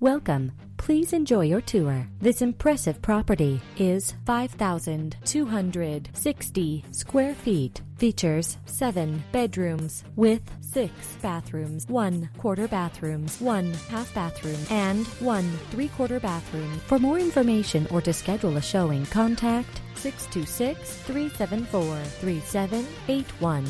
Welcome. Please enjoy your tour. This impressive property is 5,260 square feet. Features 7 bedrooms with 6 bathrooms, 1 quarter bathrooms, 1 half bathroom, and 1 3/4 bathroom. For more information or to schedule a showing, contact 626-374-3781.